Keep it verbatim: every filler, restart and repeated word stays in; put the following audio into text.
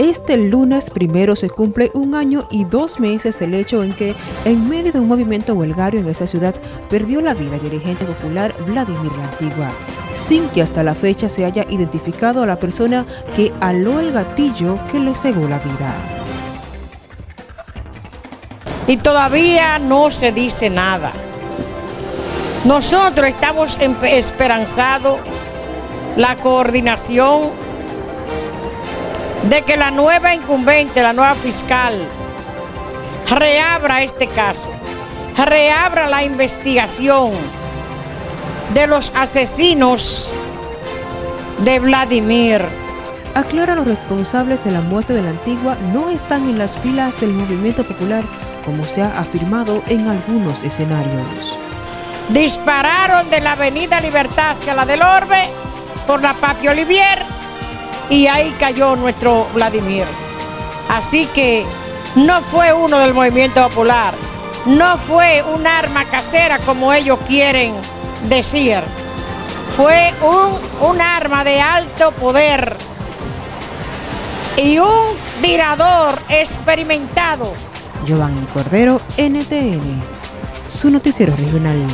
Este lunes primero se cumple un año y dos meses el hecho en que, en medio de un movimiento huelgario en esa ciudad, perdió la vida el dirigente popular Vladimir Lantigua, sin que hasta la fecha se haya identificado a la persona que aló el gatillo que le cegó la vida. Y todavía no se dice nada. Nosotros estamos esperanzados la coordinación de que la nueva incumbente, la nueva fiscal, reabra este caso, reabra la investigación de los asesinos de Vladimir. Aclara, los responsables de la muerte de Lantigua no están en las filas del movimiento popular, como se ha afirmado en algunos escenarios. Dispararon de la avenida Libertad hacia la del Orbe por la Papio Olivier y ahí cayó nuestro Vladimir. Así que no fue uno del movimiento popular, no fue un arma casera como ellos quieren decir. Fue un, un arma de alto poder y un tirador experimentado. Giovanni Cordero, N T N, su noticiero regional.